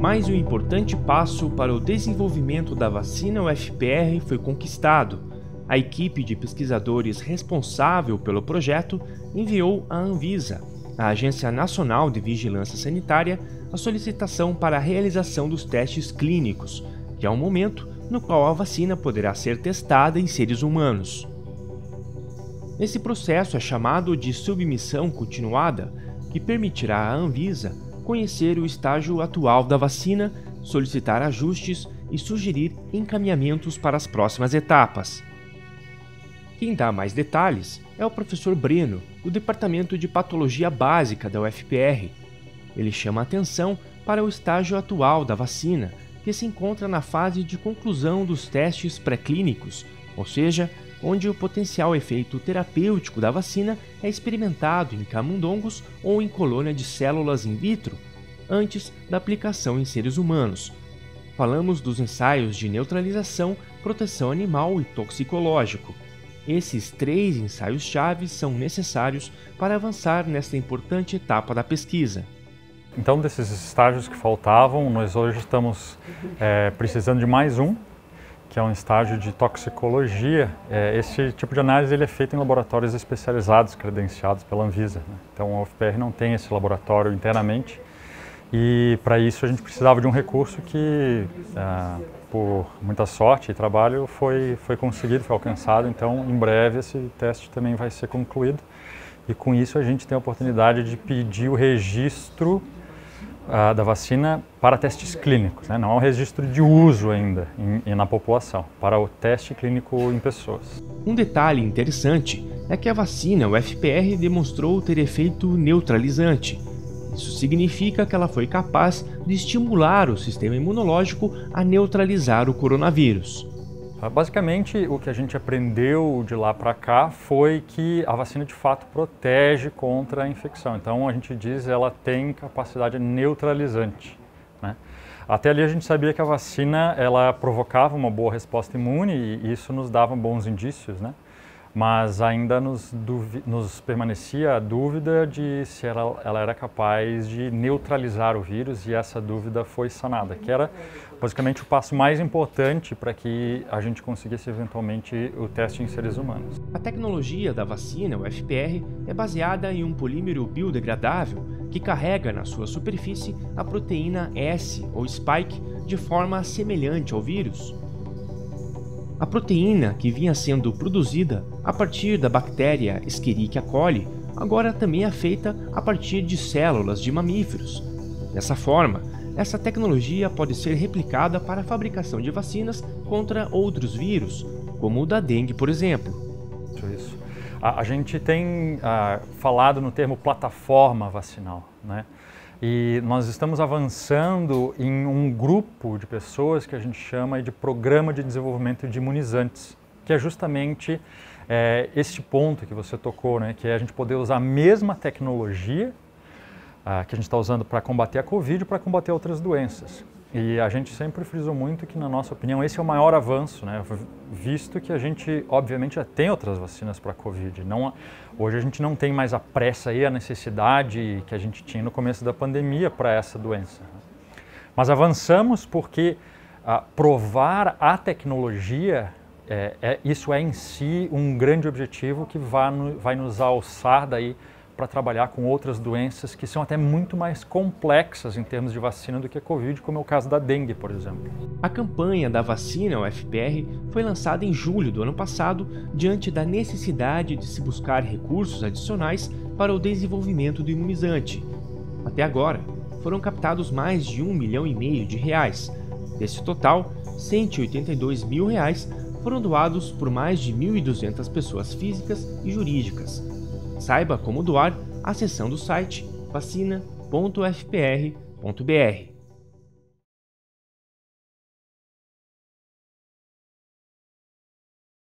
mais um importante passo para o desenvolvimento da vacina UFPR foi conquistado. A equipe de pesquisadores responsável pelo projeto enviou à Anvisa, a Agência Nacional de Vigilância Sanitária, a solicitação para a realização dos testes clínicos, que é um momento no qual a vacina poderá ser testada em seres humanos. Esse processo é chamado de submissão continuada, que permitirá à Anvisa conhecer o estágio atual da vacina, solicitar ajustes e sugerir encaminhamentos para as próximas etapas. Quem dá mais detalhes é o professor Breno, do Departamento de Patologia Básica da UFPR. Ele chama a atenção para o estágio atual da vacina, que se encontra na fase de conclusão dos testes pré-clínicos, ou seja, onde o potencial efeito terapêutico da vacina é experimentado em camundongos ou em colônia de células in vitro, antes da aplicação em seres humanos. Falamos dos ensaios de neutralização, proteção animal e toxicológico. Esses três ensaios-chave são necessários para avançar nesta importante etapa da pesquisa. Então, desses estágios que faltavam, nós hoje estamos precisando de mais um, que é um estágio de toxicologia. Esse tipo de análise ele é feito em laboratórios especializados, credenciados pela Anvisa, né? Então, a UFPR não tem esse laboratório internamente e, para isso, a gente precisava de um recurso que, por muita sorte e trabalho, foi conseguido, foi alcançado. Então, em breve, esse teste também vai ser concluído e, com isso, a gente tem a oportunidade de pedir o registro da vacina para testes clínicos, né? Não há um registro de uso ainda na população, para o teste clínico em pessoas. Um detalhe interessante é que a vacina UFPR demonstrou ter efeito neutralizante. Isso significa que ela foi capaz de estimular o sistema imunológico a neutralizar o coronavírus. Basicamente, o que a gente aprendeu de lá para cá foi que a vacina de fato protege contra a infecção. Então, a gente diz que ela tem capacidade neutralizante, né? Até ali a gente sabia que a vacina ela provocava uma boa resposta imune e isso nos dava bons indícios, né? Mas ainda nos permanecia a dúvida de se ela era capaz de neutralizar o vírus, e essa dúvida foi sanada, que era basicamente o passo mais importante para que a gente conseguisse eventualmente o teste em seres humanos. A tecnologia da vacina UFPR é baseada em um polímero biodegradável que carrega na sua superfície a proteína S ou spike de forma semelhante ao vírus. A proteína, que vinha sendo produzida a partir da bactéria Escherichia coli, agora também é feita a partir de células de mamíferos. Dessa forma, essa tecnologia pode ser replicada para a fabricação de vacinas contra outros vírus, como o da dengue, por exemplo. Isso. A gente tem falado no termo plataforma vacinal, né? E nós estamos avançando em um grupo de pessoas que a gente chama de Programa de Desenvolvimento de Imunizantes, que é justamente este ponto que você tocou, né? Que é a gente poder usar a mesma tecnologia que a gente está usando para combater a Covid, para combater outras doenças. E a gente sempre frisou muito que, na nossa opinião, esse é o maior avanço, né? Visto que a gente, obviamente, já tem outras vacinas para a Covid. Hoje a gente não tem mais a pressa e a necessidade que a gente tinha no começo da pandemia para essa doença. Mas avançamos porque provar a tecnologia, isso é em si um grande objetivo que vai nos alçar daí para trabalhar com outras doenças que são até muito mais complexas em termos de vacina do que a Covid, como é o caso da dengue, por exemplo. A campanha da vacina UFPR foi lançada em julho do ano passado, diante da necessidade de se buscar recursos adicionais para o desenvolvimento do imunizante. Até agora, foram captados mais de R$1,5 milhão. Desse total, R$182 mil foram doados por mais de 1.200 pessoas físicas e jurídicas. Saiba como doar acessando o site vacina.ufpr.br.